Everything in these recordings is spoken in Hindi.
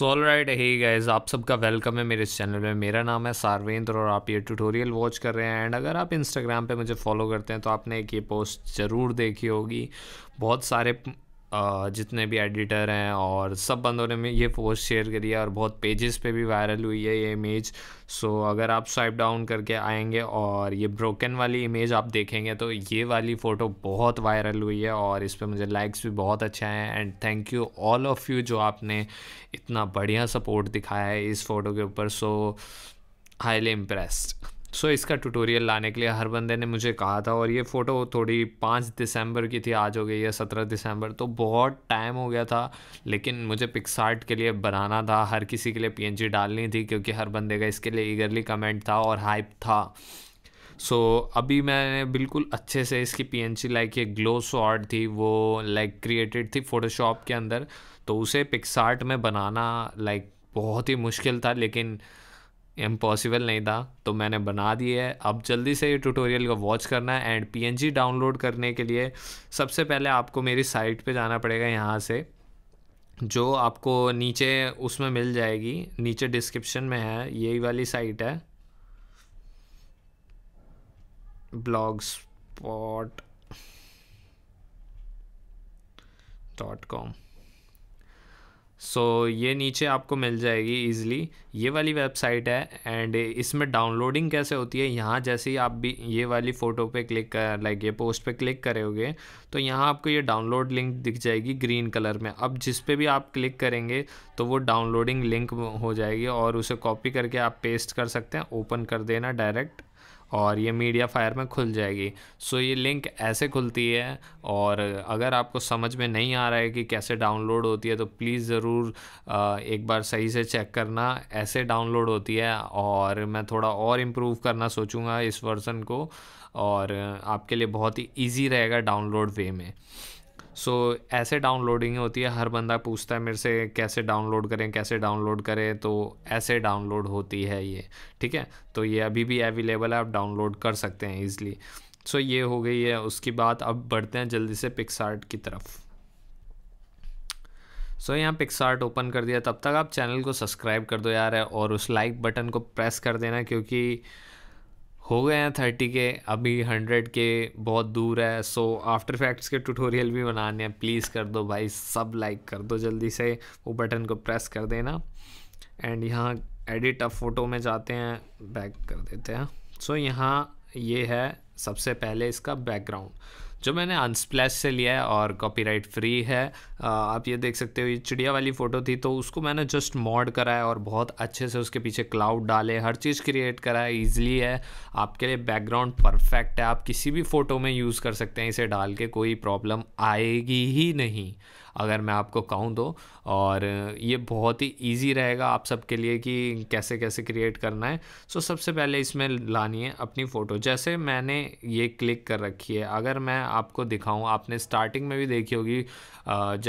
सो ऑलराइट, हे गाइस, आप सबका वेलकम है मेरे इस चैनल में। मेरा नाम है सार्वेंद्र और आप ये ट्यूटोरियल वॉच कर रहे हैं। एंड अगर आप इंस्टाग्राम पे मुझे फॉलो करते हैं तो आपने एक ये पोस्ट ज़रूर देखी होगी। बहुत सारे जितने भी एडिटर हैं और सब बंदों ने ये पोस्ट शेयर करी है और बहुत पेजेस पे भी वायरल हुई है ये इमेज। सो अगर आप स्वाइप डाउन करके आएंगे और ये ब्रोकन वाली इमेज आप देखेंगे तो ये वाली फ़ोटो बहुत वायरल हुई है और इस पे मुझे लाइक्स भी बहुत अच्छे हैं। And thank you all of you जो आपने इतना बढ़िया सपोर्ट दिखाया है इस फ़ोटो के ऊपर। So highly impressed. सो इसका ट्यूटोरियल लाने के लिए हर बंदे ने मुझे कहा था और ये फ़ोटो थोड़ी 5 दिसंबर की थी, आज हो गई है 17 दिसंबर, तो बहुत टाइम हो गया था। लेकिन मुझे पिक्सार्ट के लिए बनाना था, हर किसी के लिए PNG डालनी थी क्योंकि हर बंदे का इसके लिए ईगरली कमेंट था और हाइप था। सो अभी मैंने बिल्कुल अच्छे से इसकी PNG लाइक ये ग्लो शॉट थी वो लाइक क्रिएटेड थी फ़ोटोशॉप के अंदर, तो उसे पिक्सार्ट में बनाना लाइक बहुत ही मुश्किल था लेकिन इम्पॉसिबल नहीं था, तो मैंने बना दी है। अब जल्दी से ये ट्यूटोरियल को वॉच करना है। एंड PNG डाउनलोड करने के लिए सबसे पहले आपको मेरी साइट पे जाना पड़ेगा। यहाँ से जो आपको नीचे उसमें मिल जाएगी, नीचे डिस्क्रिप्शन में है, यही वाली साइट है blogspot.com। सो ये नीचे आपको मिल जाएगी ईज़िली, ये वाली वेबसाइट है। एंड इसमें डाउनलोडिंग कैसे होती है, यहाँ जैसे ही आप भी ये वाली फ़ोटो पे क्लिक कर लाइक ये पोस्ट पे क्लिक करोगे तो यहाँ आपको ये डाउनलोड लिंक दिख जाएगी ग्रीन कलर में। अब जिस पे भी आप क्लिक करेंगे तो वो डाउनलोडिंग लिंक हो जाएगी और उसे कॉपी करके आप पेस्ट कर सकते हैं, ओपन कर देना डायरेक्ट और ये मीडियाफायर में खुल जाएगी। सो ये लिंक ऐसे खुलती है और अगर आपको समझ में नहीं आ रहा है कि कैसे डाउनलोड होती है तो प्लीज़ ज़रूर एक बार सही से चेक करना। ऐसे डाउनलोड होती है और मैं थोड़ा और इम्प्रूव करना सोचूंगा इस वर्जन को और आपके लिए बहुत ही ईजी रहेगा डाउनलोड वे में। सो ऐसे डाउनलोडिंग होती है। हर बंदा पूछता है मेरे से कैसे डाउनलोड करें, कैसे डाउनलोड करें, तो ऐसे डाउनलोड होती है ये, ठीक है। तो ये अभी भी अवेलेबल है, आप डाउनलोड कर सकते हैं ईज़िली। सो ये हो गई है उसकी बात। अब बढ़ते हैं जल्दी से पिक्सार्ट की तरफ। सो यहाँ पिक्सार्ट ओपन कर दिया। तब तक आप चैनल को सब्सक्राइब कर दो यार और उस लाइक बटन को प्रेस कर देना क्योंकि हो गए हैं 30K, अभी 100K बहुत दूर है। सो आफ्टर इफेक्ट्स के ट्यूटोरियल भी बनाने हैं, प्लीज़ कर दो भाई, सब लाइक कर दो जल्दी से, वो बटन को प्रेस कर देना। एंड यहाँ एडिट अ फ़ोटो में जाते हैं, बैक कर देते हैं। सो यहाँ ये है सबसे पहले इसका बैकग्राउंड जो मैंने अनस्प्लैश से लिया है और कॉपीराइट फ्री है। आप ये देख सकते हो ये चिड़िया वाली फ़ोटो थी तो उसको मैंने जस्ट मॉड करा है और बहुत अच्छे से उसके पीछे क्लाउड डाले, हर चीज़ क्रिएट करा है। ईज़िली है आपके लिए, बैकग्राउंड परफेक्ट है, आप किसी भी फ़ोटो में यूज़ कर सकते हैं इसे डाल के, कोई प्रॉब्लम आएगी ही नहीं अगर मैं आपको कहूँ तो। और ये बहुत ही ईजी रहेगा आप सबके लिए कि कैसे कैसे क्रिएट करना है। सो सबसे पहले इसमें लानी है अपनी फ़ोटो। जैसे मैंने ये क्लिक कर रखी है, अगर मैं आपको दिखाऊं, आपने स्टार्टिंग में भी देखी होगी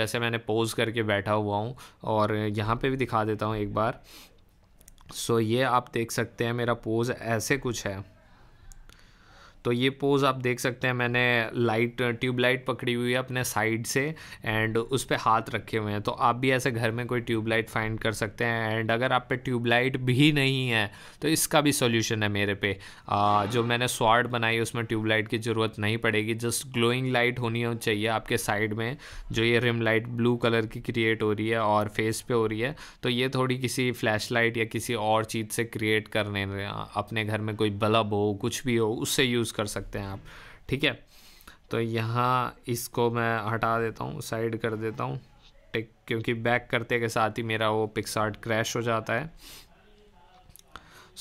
जैसे मैंने पोज करके बैठा हुआ हूं और यहाँ पे भी दिखा देता हूं एक बार। सो ये आप देख सकते हैं मेरा पोज ऐसे कुछ है, तो ये पोज़ आप देख सकते हैं मैंने ट्यूबलाइट पकड़ी हुई है अपने साइड से एंड उस पर हाथ रखे हुए हैं। तो आप भी ऐसे घर में कोई ट्यूबलाइट फाइंड कर सकते हैं। एंड अगर आप पे ट्यूबलाइट भी नहीं है तो इसका भी सॉल्यूशन है मेरे पे। जो मैंने स्वाड बनाई उसमें ट्यूबलाइट की ज़रूरत नहीं पड़ेगी, जस्ट ग्लोइंग लाइट होनी चाहिए आपके साइड में। जो ये रिम लाइट ब्लू कलर की क्रिएट हो रही है और फेस पर हो रही है, तो ये थोड़ी किसी फ्लैश लाइट या किसी और चीज़ से क्रिएट करने, अपने घर में कोई बल्ब हो, कुछ भी हो, उससे यूज़ कर सकते हैं आप, ठीक है। तो यहाँ इसको मैं हटा देता हूँ, साइड कर देता हूँ, टिक, क्योंकि बैक करते के साथ ही मेरा वो पिक्सार्ट क्रैश हो जाता है।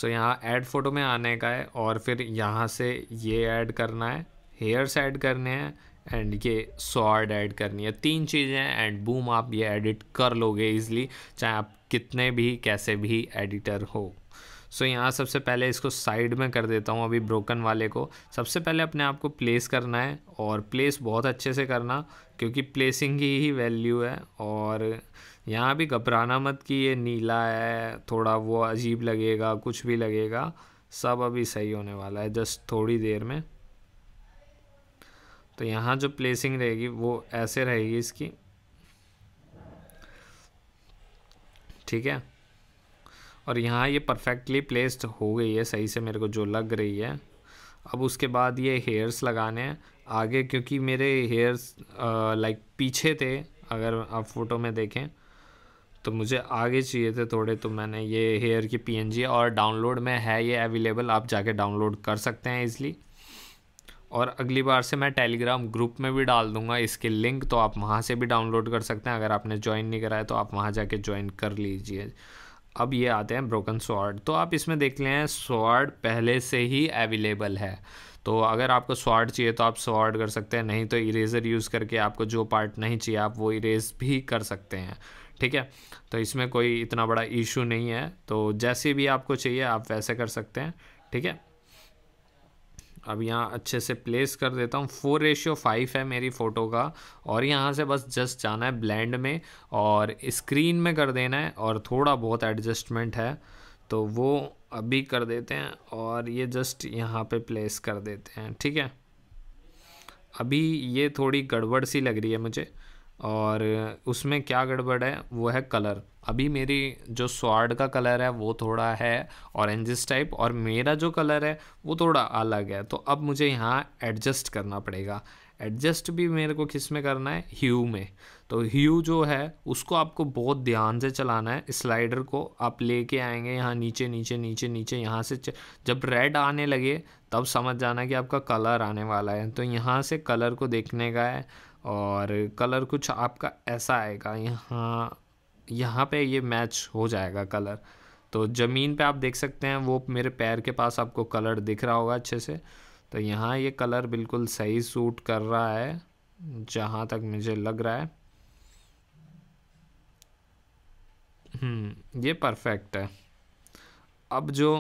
सो यहाँ ऐड फोटो में आने का है और फिर यहाँ से ये ऐड करना है, हेयर्स ऐड करने हैं एंड ये सॉर्ड ऐड करनी है, 3 चीज़ें एंड बूम, आप ये एडिट कर लोगे ईजिली चाहे आप कितने भी कैसे भी एडिटर हो। सो यहाँ सबसे पहले इसको साइड में कर देता हूँ, अभी ब्रोकन वाले को। सबसे पहले अपने आप को प्लेस करना है और प्लेस बहुत अच्छे से करना क्योंकि प्लेसिंग ही वैल्यू है। और यहाँ भी घबराना मत कि ये नीला है, थोड़ा वो अजीब लगेगा, कुछ भी लगेगा, सब अभी सही होने वाला है जस्ट थोड़ी देर में। तो यहाँ जो प्लेसिंग रहेगी वो ऐसे रहेगी इसकी, ठीक है। और यहाँ ये परफेक्टली प्लेस्ड हो गई है सही से मेरे को जो लग रही है। अब उसके बाद ये हेयर्स लगाने हैं आगे, क्योंकि मेरे हेयर्स लाइक पीछे थे अगर आप फ़ोटो में देखें तो मुझे आगे चाहिए थे थोड़े, तो मैंने ये हेयर की पीएनजी और डाउनलोड में है ये अवेलेबल, आप जाके डाउनलोड कर सकते हैं इसलिए। और अगली बार से मैं टेलीग्राम ग्रुप में भी डाल दूंगा इसके लिंक, तो आप वहाँ से भी डाउनलोड कर सकते हैं। अगर आपने ज्वाइन नहीं कराया तो आप वहाँ जाके ज्वाइन कर लीजिए। अब ये आते हैं ब्रोकन स्वॉर्ड, तो आप इसमें देख लें स्वॉर्ड पहले से ही अवेलेबल है, तो अगर आपको स्वॉर्ड चाहिए तो आप स्वॉर्ड कर सकते हैं, नहीं तो इरेज़र यूज़ करके आपको जो पार्ट नहीं चाहिए आप वो इरेज़ भी कर सकते हैं। ठीक है, तो इसमें कोई इतना बड़ा इशू नहीं है, तो जैसे भी आपको चाहिए आप वैसे कर सकते हैं। ठीक है, अब यहाँ अच्छे से प्लेस कर देता हूँ। 4:5 है मेरी फ़ोटो का, और यहाँ से बस जस्ट जाना है ब्लेंड में और स्क्रीन में कर देना है, और थोड़ा बहुत एडजस्टमेंट है तो वो अभी कर देते हैं, और ये जस्ट यहाँ पे प्लेस कर देते हैं। ठीक है, अभी ये थोड़ी गड़बड़ सी लग रही है मुझे, और उसमें क्या गड़बड़ है वो है कलर। अभी मेरी जो स्वॉर्ड का कलर है वो थोड़ा है ऑरेंजिस टाइप, और मेरा जो कलर है वो थोड़ा अलग है, तो अब मुझे यहाँ एडजस्ट करना पड़ेगा। एडजस्ट भी मेरे को किस में करना है, ह्यू में। तो ह्यू जो है उसको आपको बहुत ध्यान से चलाना है, स्लाइडर को आप लेके आएंगे यहाँ नीचे नीचे नीचे नीचे, यहाँ से जब रेड आने लगे तब समझ जाना कि आपका कलर आने वाला है, तो यहाँ से कलर को देखने का है, और कलर कुछ आपका ऐसा आएगा, यहाँ पे ये मैच हो जाएगा कलर। तो ज़मीन पे आप देख सकते हैं वो मेरे पैर के पास आपको कलर दिख रहा होगा अच्छे से, तो यहाँ ये कलर बिल्कुल सही सूट कर रहा है जहाँ तक मुझे लग रहा है। ये परफेक्ट है। अब जो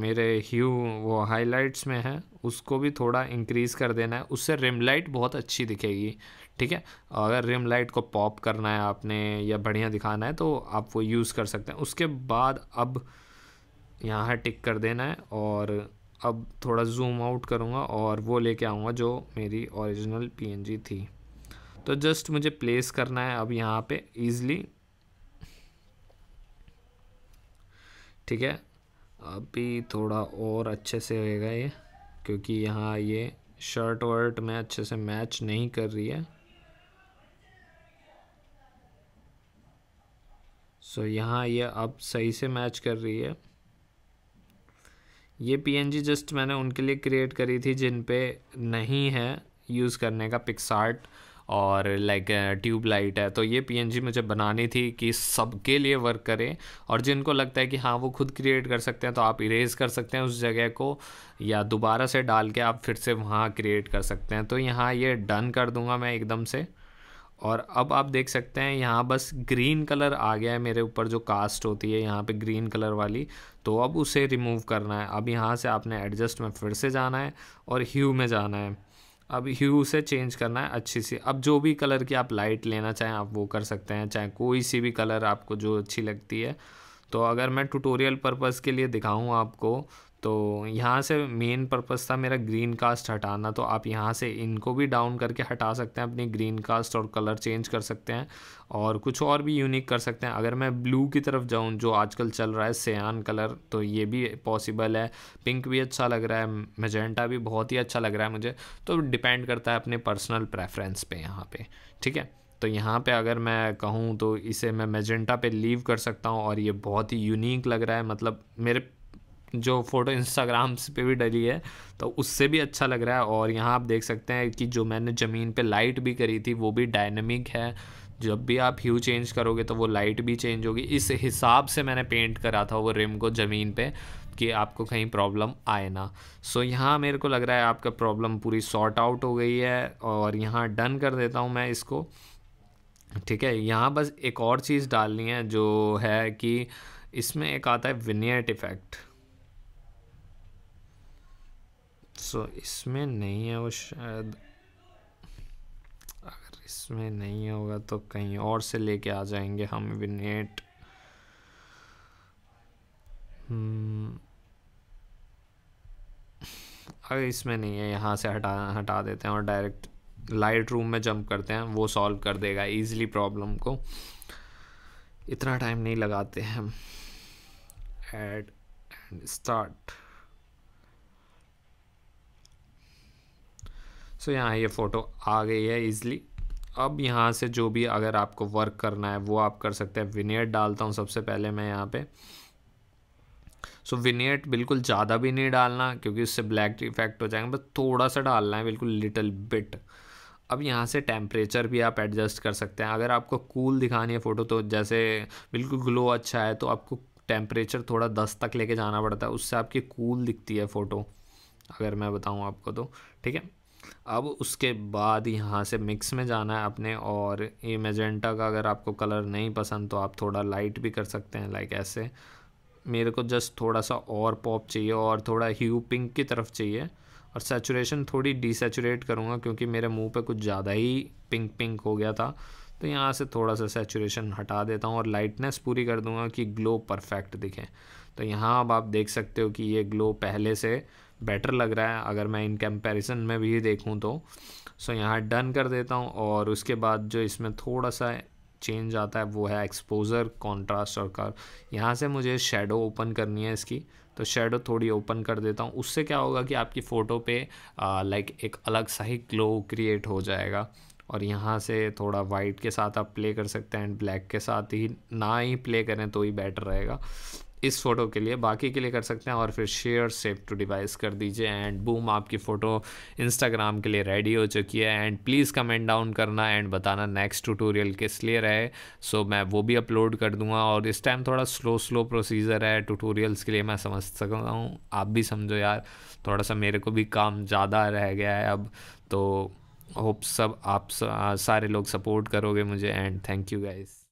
मेरे ह्यू वो हाइलाइट्स में है उसको भी थोड़ा इंक्रीज़ कर देना है, उससे रिम लाइट बहुत अच्छी दिखेगी। ठीक है, अगर रिम लाइट को पॉप करना है आपने या बढ़िया दिखाना है तो आप वो यूज़ कर सकते हैं। उसके बाद अब यहाँ टिक कर देना है, और अब थोड़ा जूम आउट करूँगा और वो लेके आऊँगा जो मेरी ओरिजिनल पीएनजी थी। तो जस्ट मुझे प्लेस करना है अब यहाँ पर ईज़िली। ठीक है, अभी थोड़ा और अच्छे से होएगा ये, क्योंकि यहाँ ये शर्ट वर्ट में अच्छे से मैच नहीं कर रही है। सो यहाँ ये अब सही से मैच कर रही है। ये पीएनजी जस्ट मैंने उनके लिए क्रिएट करी थी जिन पे नहीं है यूज़ करने का पिक्सार्ट और लाइक ट्यूबलाइट है, तो ये पीएनजी मुझे बनानी थी कि सबके लिए वर्क करें, और जिनको लगता है कि हाँ वो खुद क्रिएट कर सकते हैं तो आप इरेज़ कर सकते हैं उस जगह को, या दोबारा से डाल के आप फिर से वहाँ क्रिएट कर सकते हैं। तो यहाँ ये डन कर दूँगा मैं एकदम से, और अब आप देख सकते हैं यहाँ बस ग्रीन कलर आ गया है मेरे ऊपर जो कास्ट होती है यहाँ पे ग्रीन कलर वाली, तो अब उसे रिमूव करना है। अब यहाँ से आपने एडजस्ट में फिर से जाना है और ह्यू में जाना है, अब ह्यू से चेंज करना है अच्छी सी। अब जो भी कलर की आप लाइट लेना चाहें आप वो कर सकते हैं, चाहे कोई सी भी कलर आपको जो अच्छी लगती है। तो अगर मैं ट्यूटोरियल पर्पस के लिए दिखाऊं आपको, तो यहाँ से मेन पर्पस था मेरा ग्रीन कास्ट हटाना, तो आप यहाँ से इनको भी डाउन करके हटा सकते हैं, अपनी ग्रीन कास्ट और कलर चेंज कर सकते हैं और कुछ और भी यूनिक कर सकते हैं। अगर मैं ब्लू की तरफ जाऊँ जो आजकल चल रहा है सियान कलर, तो ये भी पॉसिबल है। पिंक भी अच्छा लग रहा है, मैजेंटा भी बहुत ही अच्छा लग रहा है मुझे, तो डिपेंड करता है अपने पर्सनल प्रेफरेंस पे यहाँ पे। ठीक है, तो यहाँ पे अगर मैं कहूँ तो इसे मैं मैजेंटा पे लीव कर सकता हूँ, और ये बहुत ही यूनिक लग रहा है, मतलब मेरे जो फ़ोटो इंस्टाग्राम पे भी डली है तो उससे भी अच्छा लग रहा है। और यहाँ आप देख सकते हैं कि जो मैंने ज़मीन पे लाइट भी करी थी वो भी डायनेमिक है, जब भी आप ह्यू चेंज करोगे तो वो लाइट भी चेंज होगी। इस हिसाब से मैंने पेंट करा था वो रिम को ज़मीन पे कि आपको कहीं प्रॉब्लम आए ना। सो यहाँ मेरे को लग रहा है आपका प्रॉब्लम पूरी सॉर्ट आउट हो गई है, और यहाँ डन कर देता हूँ मैं इसको। ठीक है, यहाँ बस एक और चीज़ डालनी है जो है कि इसमें एक आता है विनेट इफ़ेक्ट। सो इसमें नहीं है वो, शायद अगर इसमें नहीं होगा तो कहीं और से लेके आ जाएंगे हम विनेट। अगर इसमें नहीं है यहाँ से हटा देते हैं और डायरेक्ट लाइट रूम में जंप करते हैं, वो सॉल्व कर देगा ईजिली प्रॉब्लम को। इतना टाइम नहीं लगाते हैं हम। Add and start. सो यहाँ ये फ़ोटो आ गई है इजली। अब यहाँ से जो भी अगर आपको वर्क करना है वो आप कर सकते हैं। विनेट डालता हूँ सबसे पहले मैं यहाँ पे। सो विनेट बिल्कुल ज़्यादा भी नहीं डालना क्योंकि उससे ब्लैक इफेक्ट हो जाएगा, बस थोड़ा सा डालना है, बिल्कुल लिटिल बिट। अब यहाँ से टेम्परेचर भी आप एडजस्ट कर सकते हैं। अगर आपको कूल दिखानी है फ़ोटो तो जैसे बिल्कुल ग्लो अच्छा है तो आपको टेम्परेचर थोड़ा 10 तक लेके जाना पड़ता है, उससे आपकी कूल दिखती है फ़ोटो, अगर मैं बताऊँ आपको तो। ठीक है, अब उसके बाद यहाँ से मिक्स में जाना है अपने, और ये मैजेंटा का अगर आपको कलर नहीं पसंद तो आप थोड़ा लाइट भी कर सकते हैं, लाइक ऐसे। मेरे को जस्ट थोड़ा सा और पॉप चाहिए और थोड़ा ह्यू पिंक की तरफ चाहिए, और सैचुरेशन थोड़ी डिसैचुरेट करूँगा क्योंकि मेरे मुंह पे कुछ ज़्यादा ही पिंक पिंक हो गया था। तो यहाँ से थोड़ा सा सैचुरेशन हटा देता हूँ और लाइटनेस पूरी कर दूँगा कि ग्लो परफेक्ट दिखे। तो यहाँ अब आप देख सकते हो कि ये ग्लो पहले से बेटर लग रहा है अगर मैं इन कंपैरिजन में भी देखूँ तो। सो यहाँ डन कर देता हूँ, और उसके बाद जो इसमें थोड़ा सा चेंज आता है वो है एक्सपोजर, कॉन्ट्रास्ट और कर्व। यहाँ से मुझे शेडो ओपन करनी है इसकी, तो शेडो थोड़ी ओपन कर देता हूँ। उससे क्या होगा कि आपकी फ़ोटो पे लाइक एक अलग सा ही ग्लो क्रिएट हो जाएगा। और यहाँ से थोड़ा वाइट के साथ आप प्ले कर सकते हैं, एंड ब्लैक के साथ ही ना ही प्ले करें तो ही बेटर रहेगा इस फ़ोटो के लिए, बाकी के लिए कर सकते हैं। और फिर शेयर सेव टू डिवाइस कर दीजिए, एंड बूम, आपकी फ़ोटो इंस्टाग्राम के लिए रेडी हो चुकी है। एंड प्लीज़ कमेंट डाउन करना एंड बताना नेक्स्ट ट्यूटोरियल किस लिए रहे। सो मैं वो भी अपलोड कर दूंगा, और इस टाइम थोड़ा स्लो प्रोसीजर है ट्यूटोरियल्स के लिए, मैं समझ सकता हूँ, आप भी समझो यार, थोड़ा सा मेरे को भी काम ज़्यादा रह गया है अब। तो होप सब आप सारे लोग सपोर्ट करोगे मुझे, एंड थैंक यू गाइस।